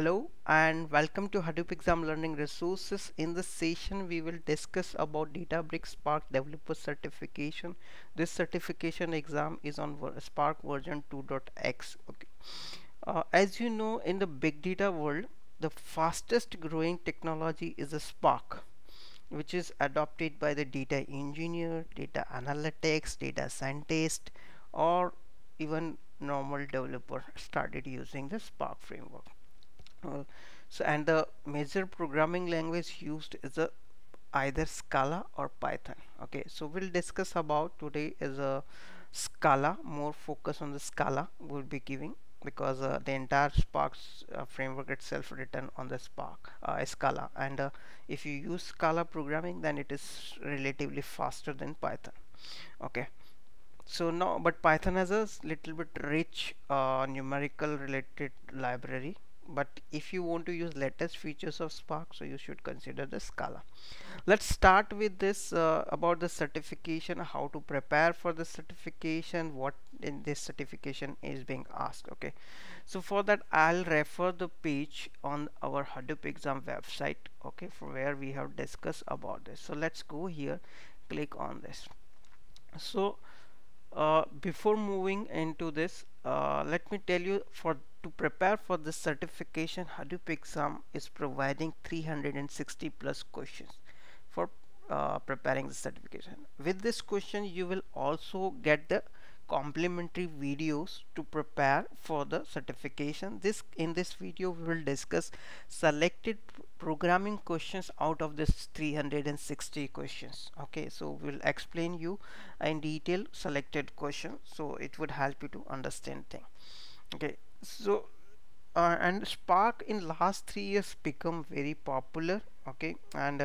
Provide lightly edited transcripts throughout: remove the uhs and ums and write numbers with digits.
Hello and welcome to Hadoop exam learning resources. In this session we will discuss about Databricks Spark developer certification. This certification exam is on Spark version 2.x. okay. As you know, in the big data world, the fastest growing technology is the Spark, which is adopted by the data engineer, data analytics, data scientist, or even normal developer started using the Spark framework. And the major programming language used is either Scala or Python. Okay, so we'll discuss about today is a Scala. More focus on the Scala we'll be giving, because the entire Spark framework itself written on the Scala, and if you use Scala programming, then it is relatively faster than Python. Okay. So now, but Python has a little bit rich numerical related library. But if you want to use latest features of Spark, so you should consider the Scala. Let's start with this about the certification, how to prepare for the certification, what in this certification is being asked. Okay, so for that I'll refer the page on our Hadoop exam website, okay, for where we have discussed about this. So let's go here, click on this. So before moving into this, let me tell you, to prepare for this certification, Hadoop exam is providing 360 plus questions for preparing the certification. With this question you will also get the complimentary videos to prepare for the certification. In this video we will discuss selected programming questions out of this 360 questions. Okay, so we'll explain you in detail selected questions, so it would help you to understand things. Okay, so and Spark in last 3 years become very popular. Okay, and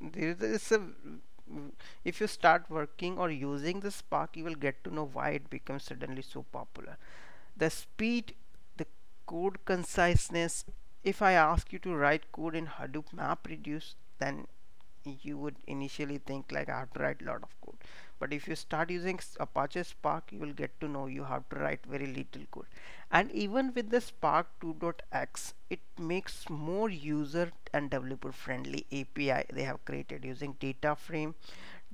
there is a, if you start working or using the Spark, you will get to know why it becomes suddenly so popular. The speed, the code conciseness. If I ask you to write code in Hadoop MapReduce, then you would initially think like I have to write a lot of code. But if you start using Apache Spark, you will get to know you have to write very little code. And even with the Spark 2.x, it makes more user and developer friendly API they have created using DataFrame,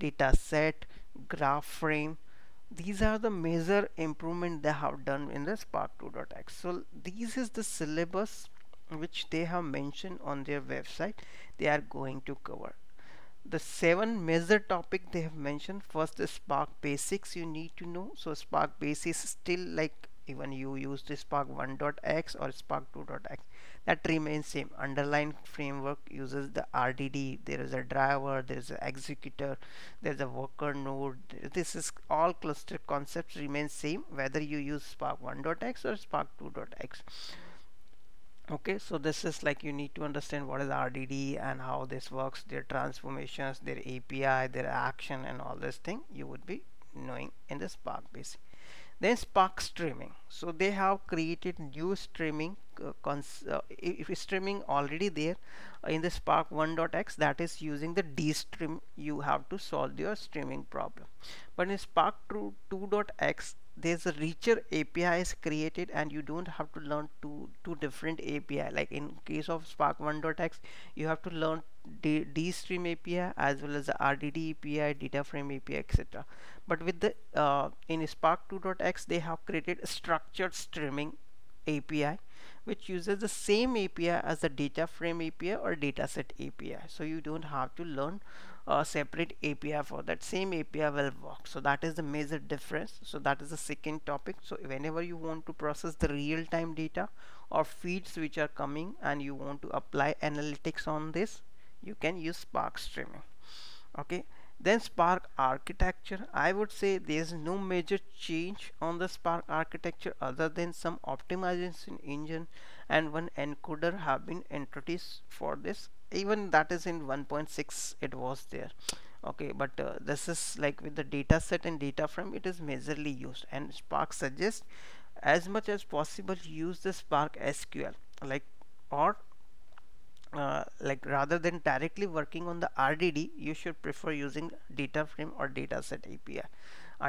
DataSet, GraphFrame. These are the major improvement they have done in the Spark 2.x. so this is the syllabus which they have mentioned on their website they are going to cover. The 7 major topic they have mentioned. First is Spark basics you need to know. So Spark basics, still like even you use the Spark 1.x or Spark 2.x, that remains same. Underlying framework uses the RDD. There is a driver, there is an executor, there is a worker node. This is all cluster concepts remain same whether you use Spark 1.x or Spark 2.x. okay, so this is like you need to understand what is RDD and how this works, their transformations, their API, their action, and all this thing you would be knowing in the Spark basic. Then Spark streaming. So they have created new streaming streaming already there in the Spark 1.x, that is using the DStream. You have to solve your streaming problem. But in Spark 2.x there's a richer API is created, and you don't have to learn two different API. Like in case of Spark 1.x, you have to learn DStream API as well as the RDD API, DataFrame API, etc. But with the in Spark 2.x they have created a structured streaming API which uses the same API as the DataFrame API or DataSet API. So you don't have to learn separate API for that, same API will work. So that is the major difference. So that is the second topic. So whenever you want to process the real-time data or feeds which are coming and you want to apply analytics on this, you can use Spark streaming. Okay, then Spark architecture. I would say there is no major change on the Spark architecture other than some optimization engine and one encoder have been introduced for this. Even that is in 1.6 it was there. Okay, but this is like with the data set and data frame, it is majorly used, and Spark suggests as much as possible use the Spark SQL like rather than directly working on the RDD, you should prefer using DataFrame or DataSet API.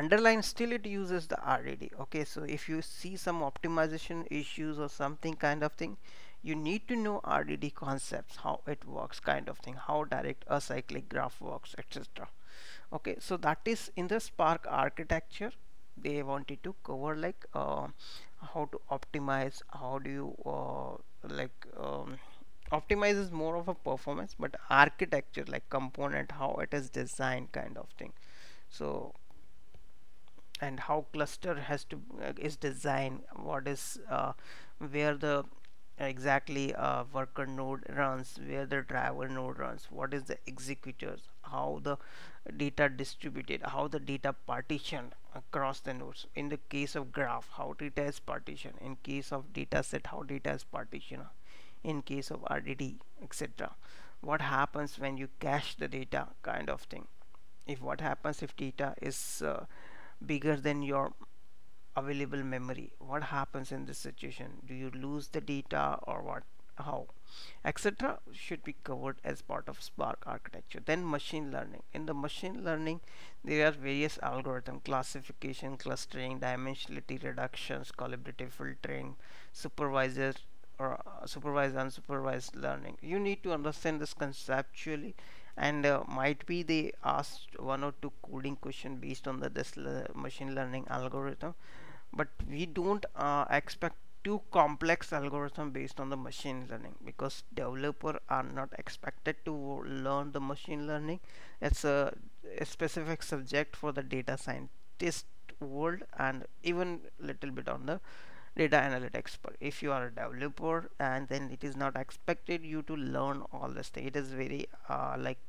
underline still it uses the RDD. Okay, so if you see some optimization issues or something kind of thing, you need to know RDD concepts, how it works kind of thing, how direct acyclic graph works, etc. Okay, so that is in the Spark architecture. They wanted to cover like how to optimize, how do you optimize is more of a performance, but architecture like component, how it is designed kind of thing. So and how cluster has to is designed, what is where the exactly worker node runs, where the driver node runs, what is the executors, how the data distributed, how the data partitioned across the nodes. In the case of graph, how data is partitioned. In case of data set, how data is partitioned. In case of RDD, etc. What happens when you cache the data kind of thing. If what happens if data is bigger than your available memory, what happens in this situation? Do you lose the data or what, how, etc. should be covered as part of Spark architecture. Then machine learning. In the machine learning, there are various algorithms: classification, clustering, dimensionality reduction, collaborative filtering, supervisor or supervised unsupervised learning. You need to understand this conceptually, and might be they asked one or two coding question based on the machine learning algorithm, but we don't expect too complex algorithm based on the machine learning, because developers are not expected to learn the machine learning. It's a specific subject for the data scientist world, and even little bit on the data analytics. But if you are a developer, and then it is not expected you to learn all this thing. It is very like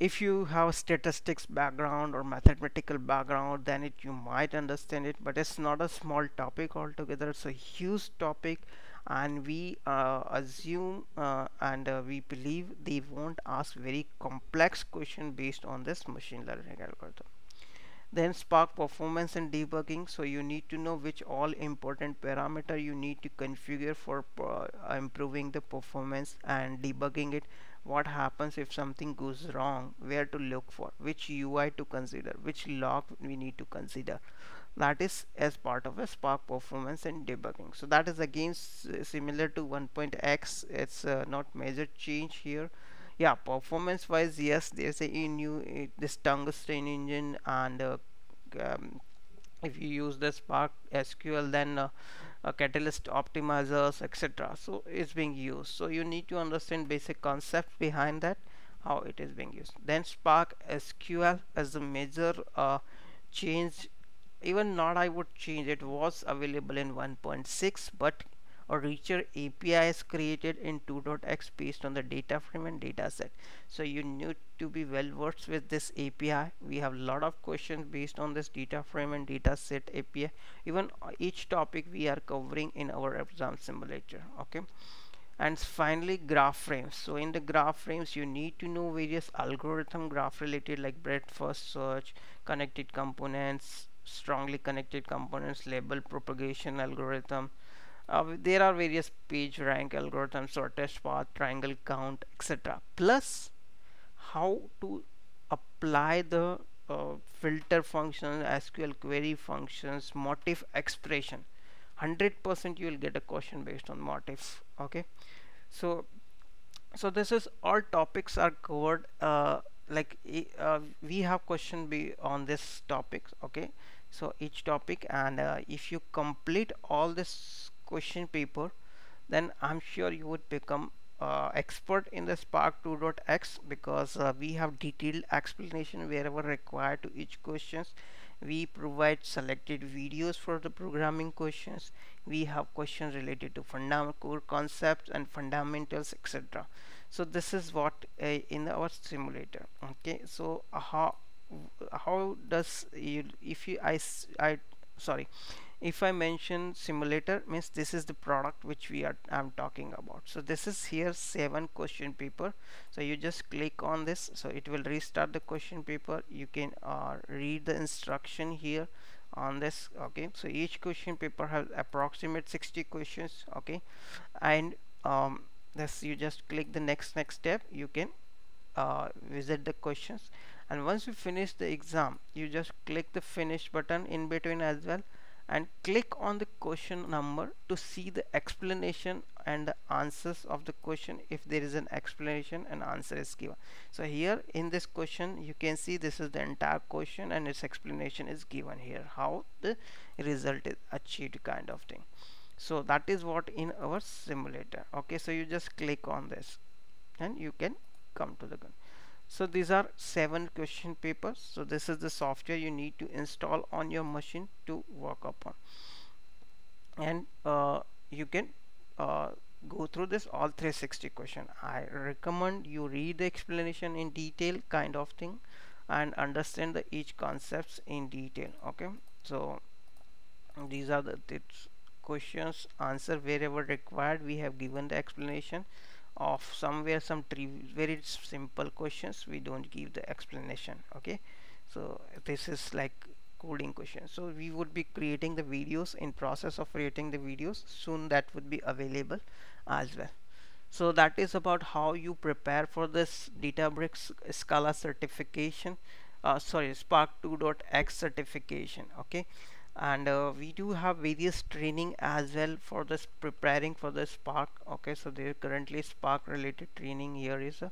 if you have a statistics background or mathematical background, then it you might understand it, but it's not a small topic altogether. It's a huge topic, and we assume we believe they won't ask very complex question based on this machine learning algorithm. Then Spark performance and debugging. So you need to know which all important parameter you need to configure for improving the performance and debugging it. What happens if something goes wrong, where to look for, which UI to consider, which log we need to consider. That is as part of a Spark performance and debugging. So that is again similar to 1.x. it's not major change here. Yeah, performance wise, yes, there's a new this Tungsten engine, and if you use the Spark SQL, then Catalyst optimizers, etc. So it's being used. So you need to understand basic concept behind that, how it is being used. Then Spark SQL as a major change. Even not I would change. It was available in 1.6, but a richer API is created in 2.x based on the data frame and data set. So you need to be well versed with this API. We have a lot of questions based on this data frame and data set API. Even each topic we are covering in our exam simulator. Okay. And finally, graph frames. So in the graph frames, you need to know various algorithm graph related, like breadth first search, connected components, strongly connected components, label propagation algorithm. There are various page rank algorithms, shortest path, triangle count, etc. Plus how to apply the filter function, SQL query functions, motif expression. 100% you will get a question based on motif. Okay, so this is all topics are covered. We have question on this topics. Okay, so each topic, and if you complete all this question paper, then I'm sure you would become expert in the Spark 2.x, because we have detailed explanation wherever required to each questions. We provide selected videos for the programming questions. We have questions related to fundamental core concepts and fundamentals, etc. So this is what in our simulator. Okay, so how does you if you I sorry. If I mention simulator, means this is the product which I'm talking about. So this is here 7 question paper. So you just click on this, so it will restart the question paper. You can read the instruction here on this. Okay, so each question paper has approximate 60 questions. Okay, and this you just click the next step. You can visit the questions, and once you finish the exam you just click the finish button in between as well and click on the question number to see the explanation and the answers of the question if there is an explanation and answer is given. So here in this question you can see this is the entire question and its explanation is given here, how the result is achieved kind of thing. So that is what in our simulator. Okay, so you just click on this and you can come to the gun. So these are 7 question papers. So this is the software you need to install on your machine to work upon, and you can go through this all 360 question. I recommend you read the explanation in detail kind of thing and understand the each concepts in detail. Okay, so these are the questions, answer wherever required. We have given the explanation of some very simple questions we don't give the explanation. Okay, so this is like coding question. So we would be creating the videos, in process of creating the videos soon, that would be available as well. So that is about how you prepare for this Databricks Scala certification, sorry, Spark 2.x certification. Okay, and we do have various training as well for this preparing for the Spark. Okay, so there currently Spark related training here is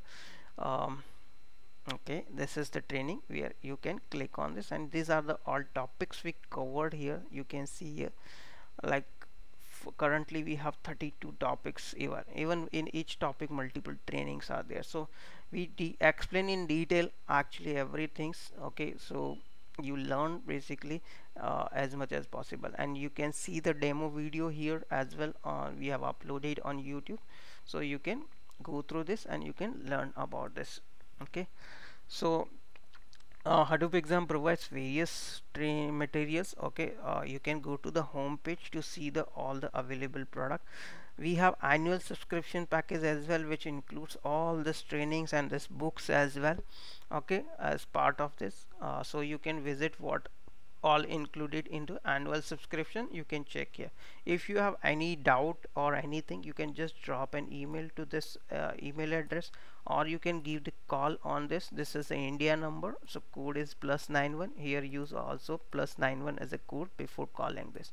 okay, this is the training where you can click on this, and these are the all topics we covered here. You can see here like currently we have 32 topics, even in each topic multiple trainings are there. So we explain in detail actually everything. Okay, so you learn basically as much as possible, and you can see the demo video here as well. We have uploaded on YouTube, so you can go through this and you can learn about this. Okay, so Hadoop exam provides various training materials. Okay, you can go to the home page to see the all the available product. We have annual subscription package as well, which includes all this trainings and this books as well. Okay, as part of this, so you can visit what all included into annual subscription. You can check here. If you have any doubt or anything, you can just drop an email to this email address, or you can give the call on this. This is the India number, so code is +91. Here use also +91 as a code before calling this.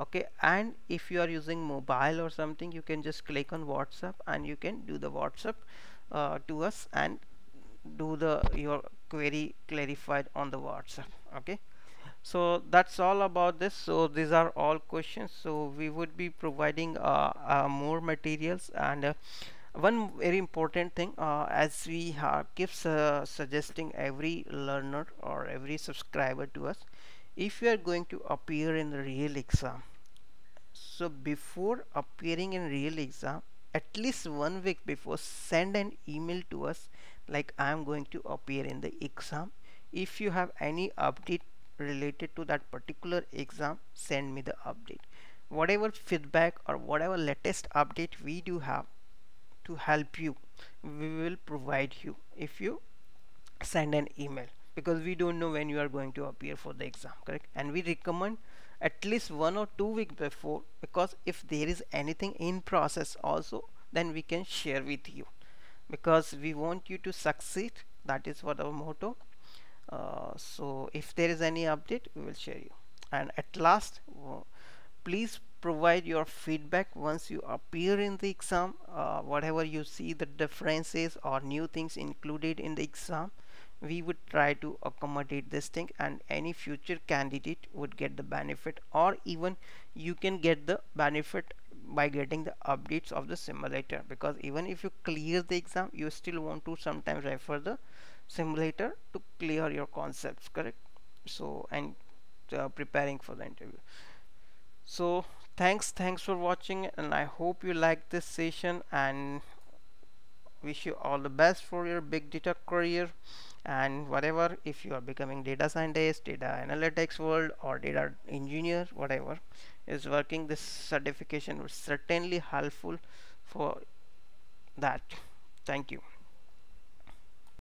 Okay, and if you are using mobile or something, you can just click on WhatsApp and you can do the WhatsApp to us and do the your query clarified on the WhatsApp. Okay, so that's all about this. So these are all questions. So we would be providing more materials, and one very important thing, as we keeps suggesting every learner or every subscriber to us, if you are going to appear in the real exam, so before appearing in real exam, at least 1 week before, send an email to us like I am going to appear in the exam. If you have any update related to that particular exam, send me the update, whatever feedback or whatever latest update we do have to help you, we will provide you if you send an email, because we don't know when you are going to appear for the exam. Correct, and we recommend at least 1 or 2 weeks before, because if there is anything in process also, then we can share with you, because we want you to succeed. That is what our motto. So if there is any update, we will share you. And at last, please provide your feedback once you appear in the exam, whatever you see the differences or new things included in the exam. We would try to accommodate this thing, and any future candidate would get the benefit, or even you can get the benefit by getting the updates of the simulator, because even if you clear the exam, you still want to sometimes refer the simulator to clear your concepts. Correct, so and preparing for the interview. So thanks for watching, and I hope you like this session, and wish you all the best for your big data career, and whatever, if you are becoming data scientist, data analytics world, or data engineer, whatever is working, this certification was certainly helpful for that. Thank you.